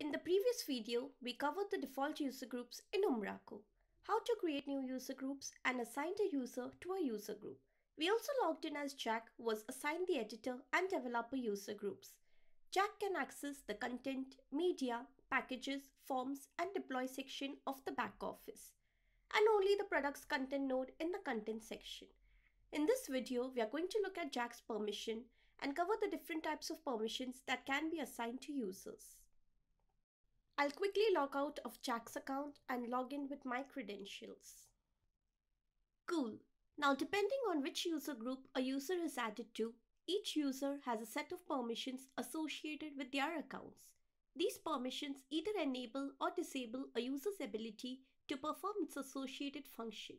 In the previous video, we covered the default user groups in Umbraco, how to create new user groups and assign a user to a user group. We also logged in as Jack was assigned the editor and developer user groups. Jack can access the content, media, packages, forms and deploy section of the back office, and only the products content node in the content section. In this video, we are going to look at Jack's permission and cover the different types of permissions that can be assigned to users. I'll quickly log out of Jack's account and log in with my credentials. Cool. Now, depending on which user group a user is added to, each user has a set of permissions associated with their accounts. These permissions either enable or disable a user's ability to perform its associated function.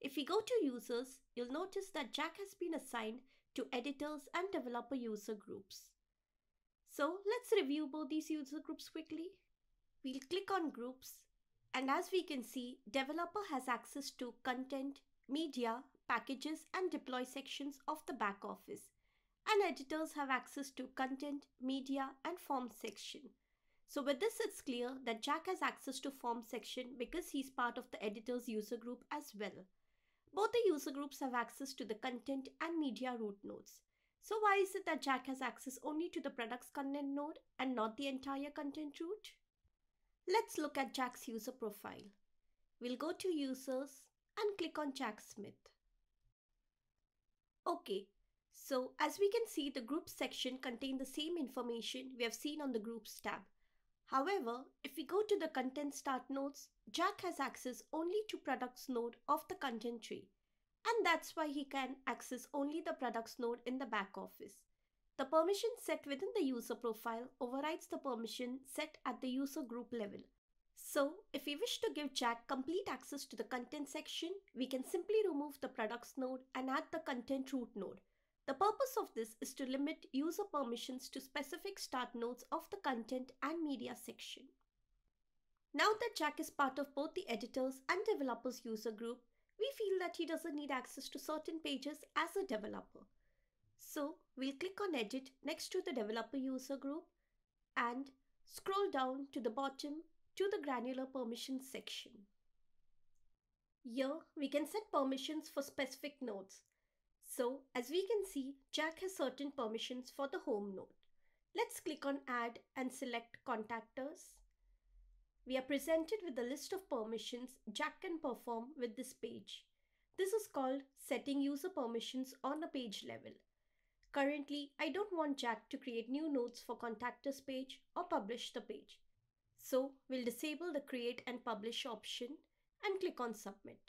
If we go to users, you'll notice that Jack has been assigned to editors and developer user groups. So let's review both these user groups quickly. We'll click on groups, and as we can see, developer has access to content, media, packages and deploy sections of the back office, and editors have access to content, media and forms section. So with this, it's clear that Jack has access to forms section because he's part of the editors user group as well. Both the user groups have access to the content and media root nodes. So why is it that Jack has access only to the products content node and not the entire content root? Let's look at Jack's user profile. We'll go to users and click on Jack Smith. Okay, so as we can see, the groups section contains the same information we have seen on the groups tab. However, if we go to the content start nodes, Jack has access only to products node of the content tree, and that's why he can access only the products node in the back office. The permission set within the user profile overrides the permission set at the user group level. So if we wish to give Jack complete access to the content section, we can simply remove the products node and add the content root node. The purpose of this is to limit user permissions to specific start nodes of the content and media section. Now that Jack is part of both the editors and developers user group, we feel that he doesn't need access to certain pages as a developer. So we'll click on edit next to the developer user group and scroll down to the bottom to the granular permissions section. Here we can set permissions for specific nodes. So as we can see, Jack has certain permissions for the home node. Let's click on add and select contact us. We are presented with a list of permissions Jack can perform with this page. This is called setting user permissions on a page level. Currently, I don't want Jack to create new nodes for contact us page or publish the page. So we'll disable the create and publish option and click on submit.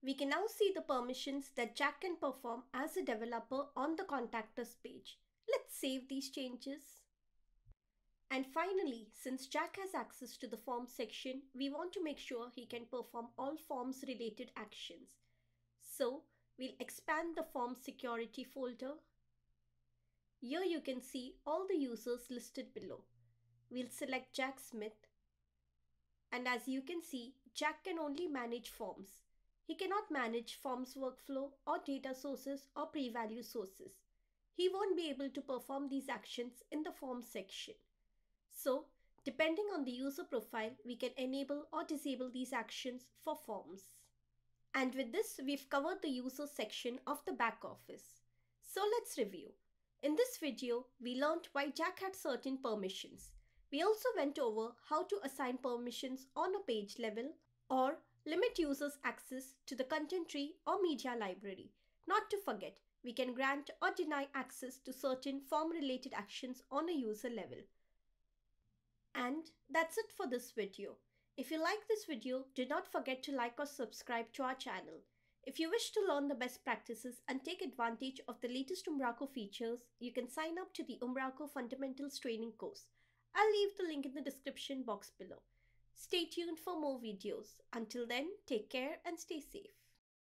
We can now see the permissions that Jack can perform as a developer on the Contact Us page. Let's save these changes. And finally, since Jack has access to the form section, we want to make sure he can perform all forms related actions. So we'll expand the form security folder. Here you can see all the users listed below. We'll select Jack Smith. And as you can see, Jack can only manage forms. He cannot manage forms workflow or data sources or pre-value sources. He won't be able to perform these actions in the form section. So, depending on the user profile, we can enable or disable these actions for forms. And with this, we've covered the user section of the back office. So let's review. In this video, we learned why Jack had certain permissions. We also went over how to assign permissions on a page level or limit users' access to the content tree or media library. Not to forget, we can grant or deny access to certain form-related actions on a user level. And that's it for this video. If you like this video, do not forget to like or subscribe to our channel. If you wish to learn the best practices and take advantage of the latest Umbraco features, you can sign up to the Umbraco Fundamentals Training Course. I'll leave the link in the description box below. Stay tuned for more videos. Until then, take care and stay safe.